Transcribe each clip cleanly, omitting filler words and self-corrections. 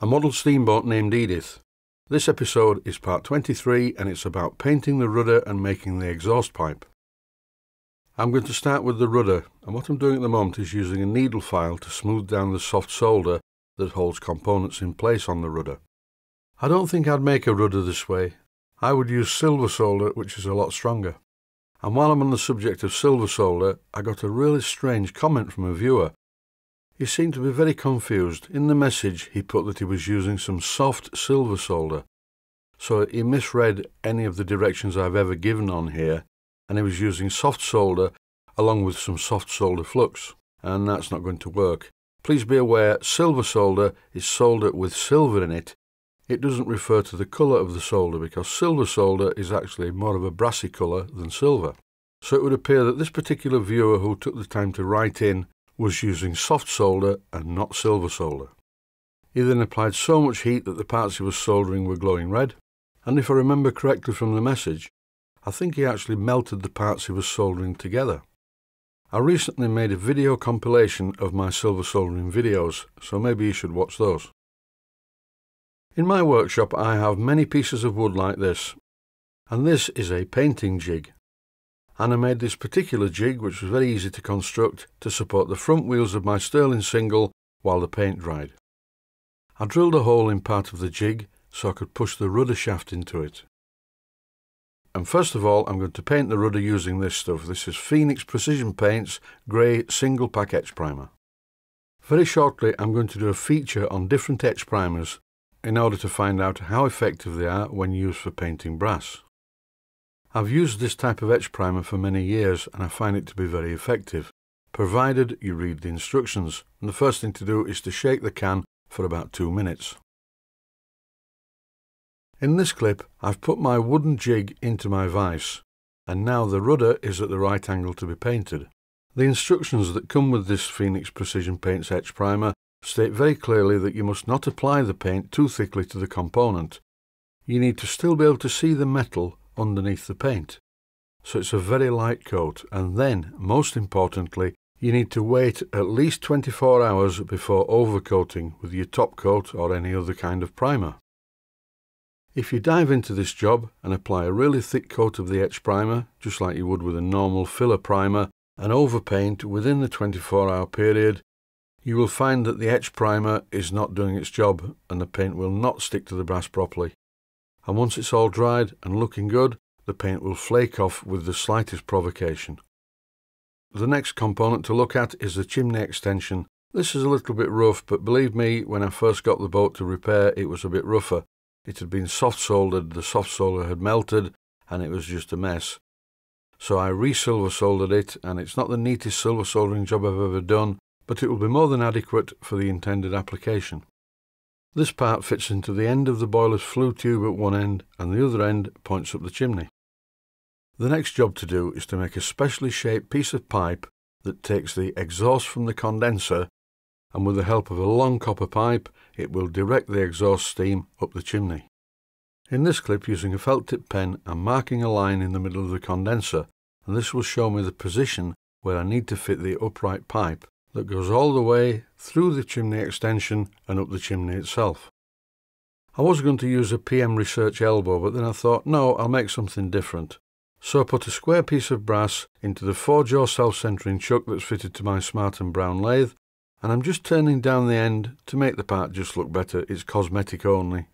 a model steamboat named Edith. This episode is part 23 and it's about painting the rudder and making the exhaust pipe. I'm going to start with the rudder, and what I'm doing at the moment is using a needle file to smooth down the soft solder that holds components in place on the rudder. I don't think I'd make a rudder this way. I would use silver solder, which is a lot stronger. And while I'm on the subject of silver solder, I got a really strange comment from a viewer. He seemed to be very confused. In the message he put that he was using some soft silver solder, so he misread any of the directions I've ever given on here, and he was using soft solder along with some soft solder flux, and that's not going to work. Please be aware, silver solder is solder with silver in it. It doesn't refer to the colour of the solder, because silver solder is actually more of a brassy colour than silver. So it would appear that this particular viewer who took the time to write in was using soft solder and not silver solder. He then applied so much heat that the parts he was soldering were glowing red, and if I remember correctly from the message, I think he actually melted the parts he was soldering together. I recently made a video compilation of my silver soldering videos, so maybe you should watch those. In my workshop I have many pieces of wood like this, and this is a painting jig. And I made this particular jig, which was very easy to construct, to support the front wheels of my Stirling Single while the paint dried. I drilled a hole in part of the jig so I could push the rudder shaft into it. And first of all, I'm going to paint the rudder using this stuff. This is Phoenix Precision Paints Grey Single Pack Etch Primer. Very shortly, I'm going to do a feature on different etch primers in order to find out how effective they are when used for painting brass. I've used this type of etch primer for many years and I find it to be very effective, provided you read the instructions. And the first thing to do is to shake the can for about 2 minutes. In this clip, I've put my wooden jig into my vise, and now the rudder is at the right angle to be painted. The instructions that come with this Phoenix Precision Paints etch primer state very clearly that you must not apply the paint too thickly to the component. You need to still be able to see the metal underneath the paint, so it's a very light coat, and then, most importantly, you need to wait at least 24 hours before overcoating with your top coat or any other kind of primer. If you dive into this job and apply a really thick coat of the etch primer, just like you would with a normal filler primer, and overpaint within the 24-hour period, you will find that the etch primer is not doing its job and the paint will not stick to the brass properly. And once it's all dried and looking good, the paint will flake off with the slightest provocation. The next component to look at is the chimney extension. This is a little bit rough, but believe me, when I first got the boat to repair, it was a bit rougher. It had been soft soldered, the soft solder had melted, and it was just a mess. So I re-silver soldered it, and it's not the neatest silver soldering job I've ever done, but it will be more than adequate for the intended application. This part fits into the end of the boiler's flue tube at one end, and the other end points up the chimney. The next job to do is to make a specially shaped piece of pipe that takes the exhaust from the condenser, and with the help of a long copper pipe, it will direct the exhaust steam up the chimney. In this clip, using a felt tip pen, I'm marking a line in the middle of the condenser, and this will show me the position where I need to fit the upright pipe that goes all the way through the chimney extension and up the chimney itself. I was going to use a PM Research elbow, but then I thought, no, I'll make something different. So I put a square piece of brass into the 4-jaw self-centering chuck that's fitted to my Smart & Brown lathe, and I'm just turning down the end to make the part just look better. It's cosmetic only.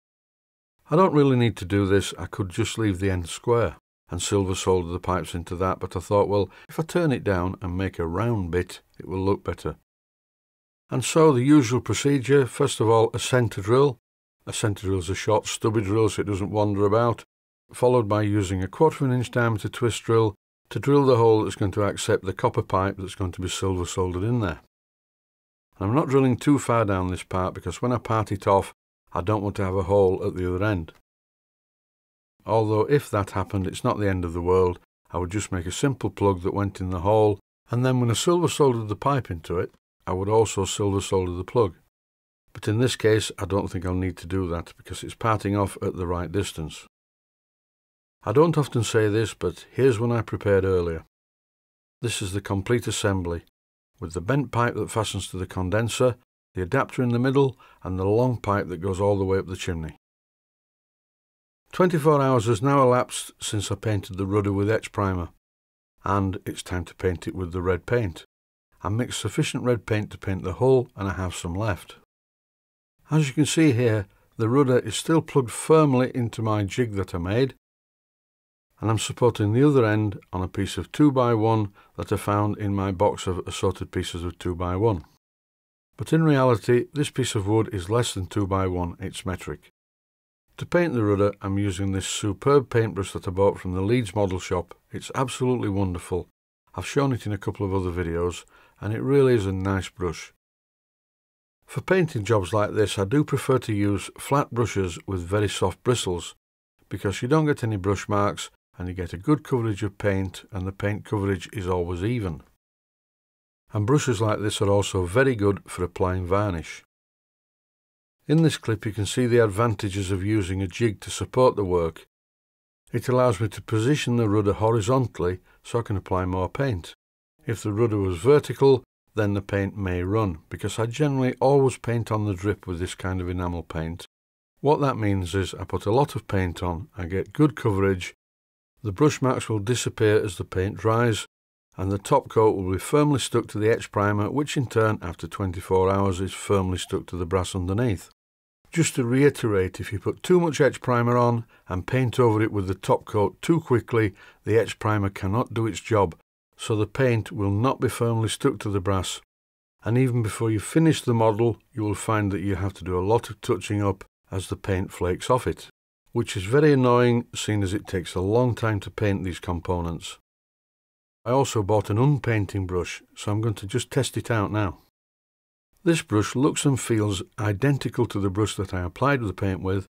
I don't really need to do this. I could just leave the end square and silver solder the pipes into that, but I thought, well, if I turn it down and make a round bit, it will look better. And so the usual procedure, first of all, a centre drill. A centre drill is a short, stubby drill so it doesn't wander about, followed by using a 1/4 inch diameter twist drill to drill the hole that's going to accept the copper pipe that's going to be silver soldered in there. I'm not drilling too far down this part because when I part it off, I don't want to have a hole at the other end. Although if that happened, it's not the end of the world. I would just make a simple plug that went in the hole, and then when I silver soldered the pipe into it, I would also silver solder the plug. But in this case, I don't think I'll need to do that because it's parting off at the right distance. I don't often say this, but here's one I prepared earlier. This is the complete assembly, with the bent pipe that fastens to the condenser, the adapter in the middle, and the long pipe that goes all the way up the chimney. 24 hours has now elapsed since I painted the rudder with etch primer, and it's time to paint it with the red paint. I mixed sufficient red paint to paint the hull, and I have some left. As you can see here, the rudder is still plugged firmly into my jig that I made, and I'm supporting the other end on a piece of 2x1 that I found in my box of assorted pieces of 2x1. But in reality, this piece of wood is less than 2x1, it's metric. To paint the rudder, I'm using this superb paintbrush that I bought from the Leeds Model Shop. It's absolutely wonderful. I've shown it in a couple of other videos, and it really is a nice brush. For painting jobs like this, I do prefer to use flat brushes with very soft bristles, because you don't get any brush marks and you get a good coverage of paint, and the paint coverage is always even. And brushes like this are also very good for applying varnish. In this clip you can see the advantages of using a jig to support the work. It allows me to position the rudder horizontally so I can apply more paint. If the rudder was vertical, then the paint may run, because I generally always paint on the drip with this kind of enamel paint. What that means is I put a lot of paint on, I get good coverage, the brush marks will disappear as the paint dries, and the top coat will be firmly stuck to the etch primer, which in turn after 24 hours is firmly stuck to the brass underneath. Just to reiterate, if you put too much etch primer on and paint over it with the top coat too quickly, the etch primer cannot do its job, so the paint will not be firmly stuck to the brass. And even before you finish the model, you will find that you have to do a lot of touching up as the paint flakes off it, which is very annoying, seeing as it takes a long time to paint these components. I also bought an unpainting brush, so I'm going to just test it out now. This brush looks and feels identical to the brush that I applied the paint with,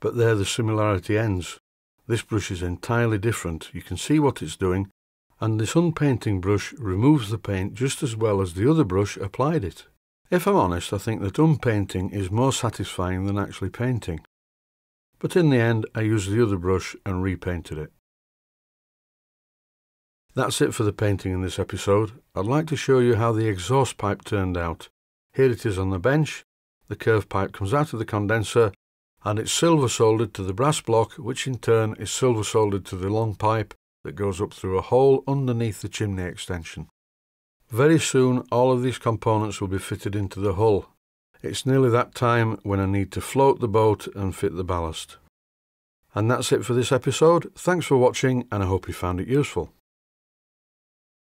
but there the similarity ends. This brush is entirely different, you can see what it's doing, and this unpainting brush removes the paint just as well as the other brush applied it. If I'm honest, I think that unpainting is more satisfying than actually painting. But in the end, I used the other brush and repainted it. That's it for the painting in this episode. I'd like to show you how the exhaust pipe turned out. Here it is on the bench, the curved pipe comes out of the condenser, and it's silver soldered to the brass block, which in turn is silver soldered to the long pipe that goes up through a hole underneath the chimney extension. Very soon all of these components will be fitted into the hull. It's nearly that time when I need to float the boat and fit the ballast. And that's it for this episode. Thanks for watching, and I hope you found it useful.